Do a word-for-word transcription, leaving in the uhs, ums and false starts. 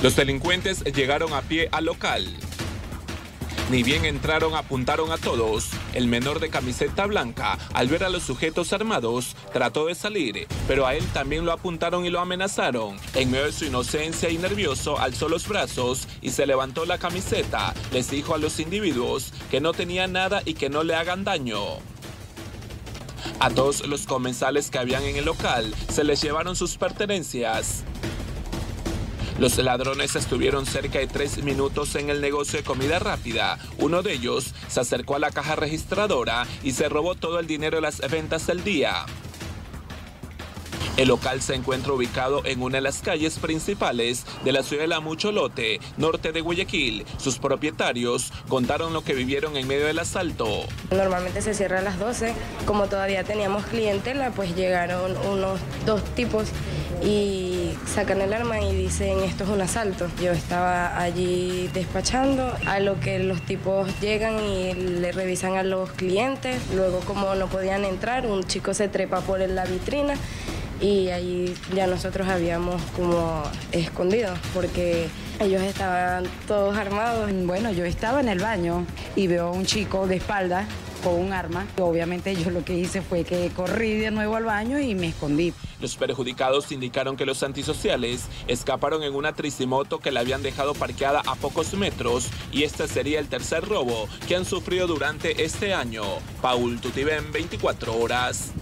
Los delincuentes llegaron a pie al local. Ni bien entraron, apuntaron a todos. El menor de camiseta blanca, al ver a los sujetos armados, trató de salir, pero a él también lo apuntaron y lo amenazaron. En medio de su inocencia y nervioso, alzó los brazos y se levantó la camiseta. Les dijo a los individuos que no tenía nada y que no le hagan daño. A todos los comensales que habían en el local, se les llevaron sus pertenencias. Los ladrones estuvieron cerca de tres minutos en el negocio de comida rápida. Uno de ellos se acercó a la caja registradora y se robó todo el dinero de las ventas del día. El local se encuentra ubicado en una de las calles principales de la ciudad de La Mucholote, norte de Guayaquil. Sus propietarios contaron lo que vivieron en medio del asalto. Normalmente se cierra a las doce. Como todavía teníamos clientela, pues llegaron unos dos tipos y sacan el arma y dicen: esto es un asalto. Yo estaba allí despachando, a lo que los tipos llegan y le revisan a los clientes. Luego, como no podían entrar, un chico se trepa por la vitrina y ahí ya nosotros habíamos como escondido porque ellos estaban todos armados. Bueno, yo estaba en el baño y veo a un chico de espalda con un arma. Obviamente yo lo que hice fue que corrí de nuevo al baño y me escondí. Los perjudicados indicaron que los antisociales escaparon en una tricimoto que la habían dejado parqueada a pocos metros, y este sería el tercer robo que han sufrido durante este año. Paul Tutibén, veinticuatro horas.